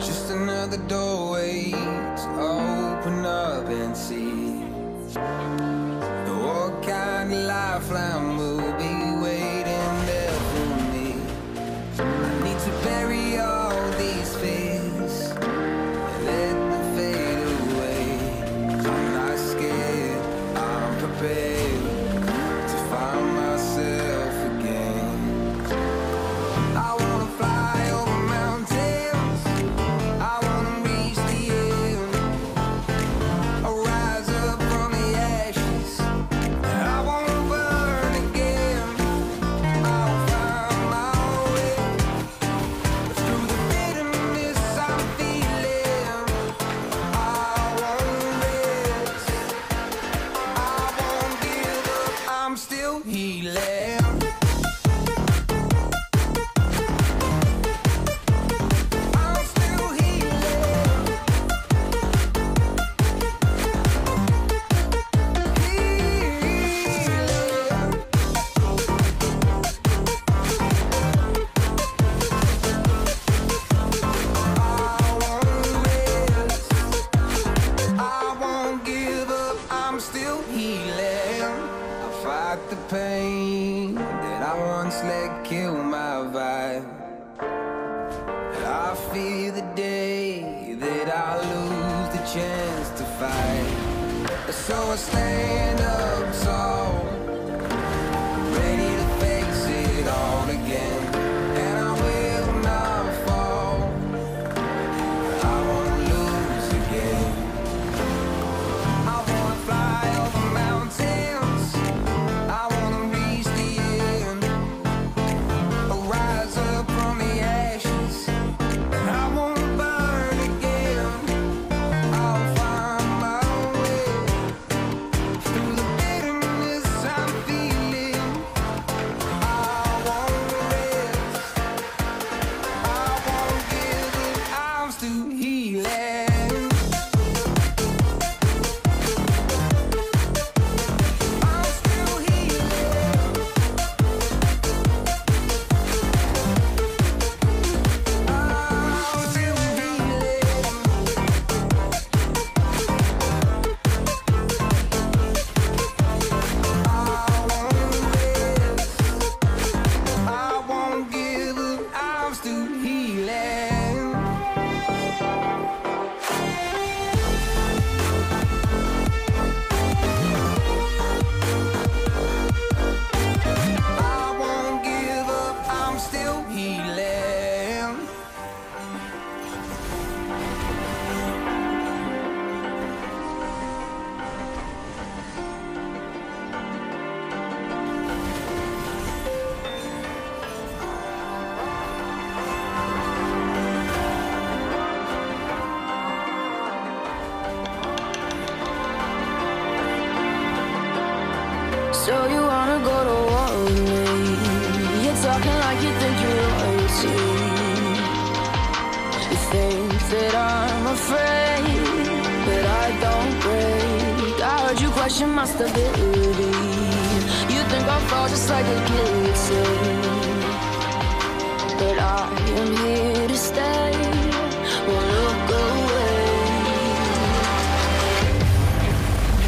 Just another doorway to open up and see what kind of lifeline will be waiting there for me. I need to bury all these fears and let them fade away. I'm not scared, I'm prepared to find myself again. I wanna fly over mountains, I wanna reach the end, I'll rise up from the ashes, and I wanna burn again. I'll find my way through the bitterness I'm feeling. I won't rest, I won't give up, I'm still healing. The pain that I once let kill my vibe, and I fear the day that I lose the chance to fight. So I stand up tall, ready to face it all again, and I will not fall. I won't lose again. I wanna fly over mountains, so you wanna go to war with me? You're talking like you think you're royalty. You think that I'm afraid, but I don't break. I heard you question my stability. You think I'll fall just like a guillotine, but I am here to stay. Won't look away.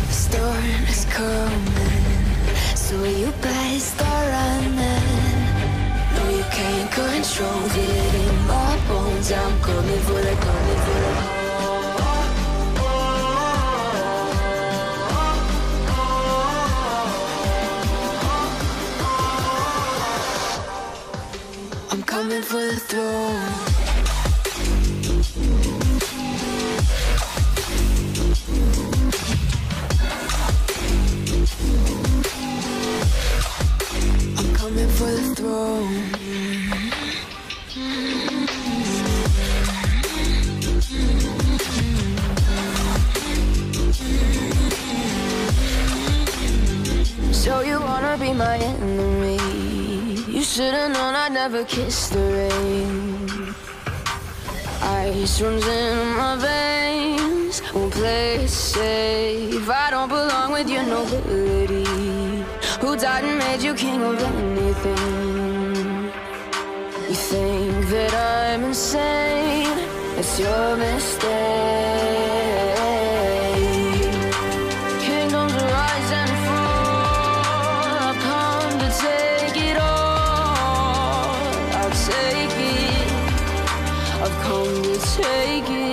The storm is coming, so you better start running. No, you can't control it in my bones. I'm coming for the, coming for the. I'm coming for the throne. So you wanna be my enemy? You should've known I'd never kiss the rain. Ice runs in my veins, won't play safe. I don't belong with your nobility. Who died and made you king of anything? You think that I'm insane, It's your mistake. Kingdoms rise and fall. I've come to take it all. I'll take it. I've come to take it.